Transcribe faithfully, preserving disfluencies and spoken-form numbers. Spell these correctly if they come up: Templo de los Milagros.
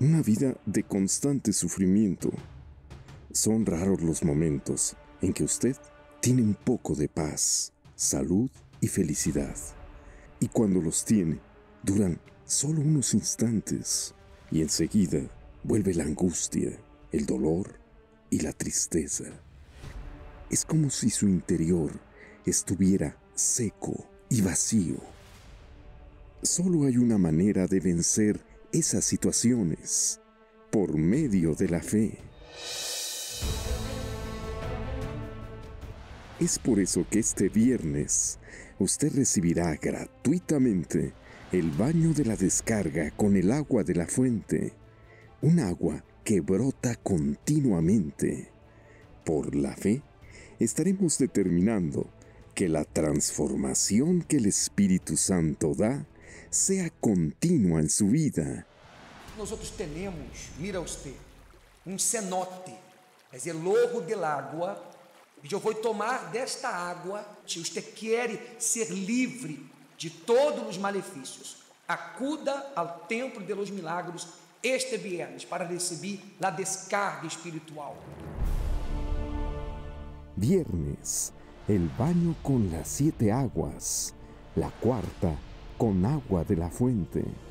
Una vida de constante sufrimiento. Son raros los momentos en que usted tiene un poco de paz, salud y felicidad. Y cuando los tiene, duran solo unos instantes y enseguida vuelve la angustia, el dolor y la tristeza. Es como si su interior estuviera seco y vacío. Solo hay una manera de vencer esas situaciones, por medio de la fe. Es por eso que este viernes usted recibirá gratuitamente el baño de la descarga con el agua de la fuente, un agua que brota continuamente. Por la fe, estaremos determinando que la transformación que el Espíritu Santo da sea continua en su vida. Nosotros tenemos, mira usted, un cenote, es el logo del agua, y yo voy a tomar de esta agua. Si usted quiere ser libre de todos los maleficios, acuda al Templo de los Milagros este viernes para recibir la descarga espiritual. Viernes, el baño con las siete aguas, la cuarta con agua de la fuente.